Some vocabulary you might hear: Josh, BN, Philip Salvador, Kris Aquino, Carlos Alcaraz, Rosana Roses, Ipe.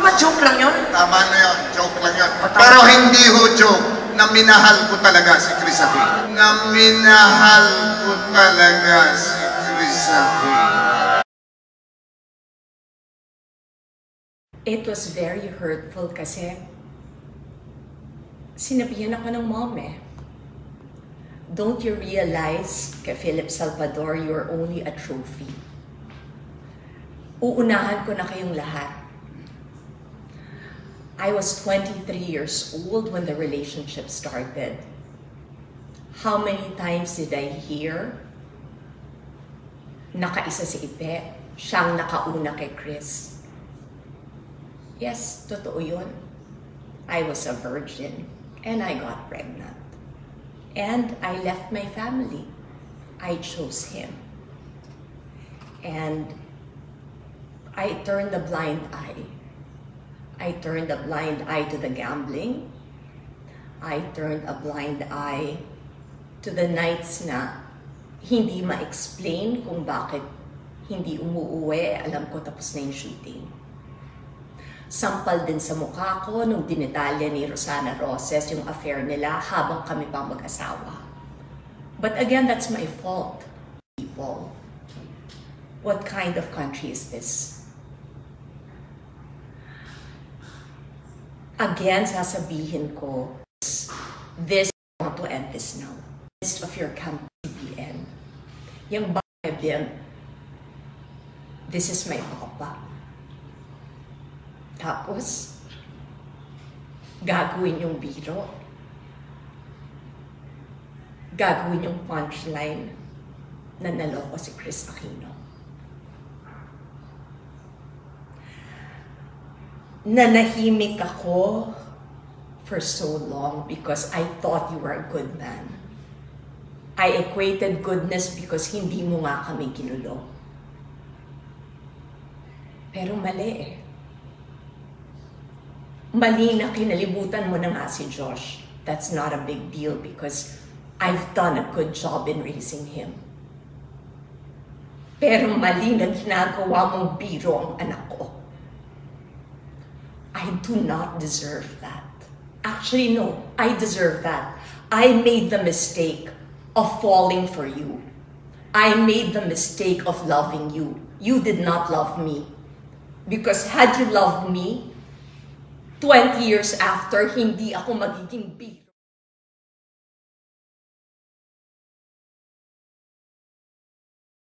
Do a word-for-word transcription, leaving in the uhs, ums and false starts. Di ba joke lang yun? Tama na yun, joke lang yun. O, pero hindi ho joke na minahal ko talaga si Kris Aquino. Na minahal ko talaga si Kris Aquino. It was very hurtful kasi sinabihan ako ng mom eh. Don't you realize, kay Philip Salvador, you're only a trophy. Uunahan ko na kayong lahat. I was twenty-three years old when the relationship started. How many times did I hear? Nakaisa si Ipe, siyang nakauna kay Kris. Yes, totoo yun. I was a virgin and I got pregnant. And I left my family. I chose him. And I turned a blind eye. I turned a blind eye to the gambling. I turned a blind eye to the nights na hindi ma-explain kung bakit hindi umuuwi. Alam ko tapos na yung shooting. Sampal din sa mukha ko nung dinetalya ni Rosana Roses yung affair nila habang kami pang mag-asawa. But again, that's my fault, people. What kind of country is this? Again, sasabihin ko, this, I want to end this now. List of your campaign, B N. Yung bahay B N, this is my papa. Tapos, gagawin yung biro. Gagawin yung punchline na naloko si Kris Aquino. Nanahimik ako for so long because I thought you were a good man. I equated goodness because hindi mo nga kami ginulo. Pero mali eh. Mali na kinalibutan mo na nga si Josh. That's not a big deal because I've done a good job in raising him. Pero mali na ginagawa mong biro ang anak ko. I do not deserve that. Actually, no, I deserve that. I made the mistake of falling for you. I made the mistake of loving you. You did not love me. Because had you loved me, twenty years after, hindi ako magiging big.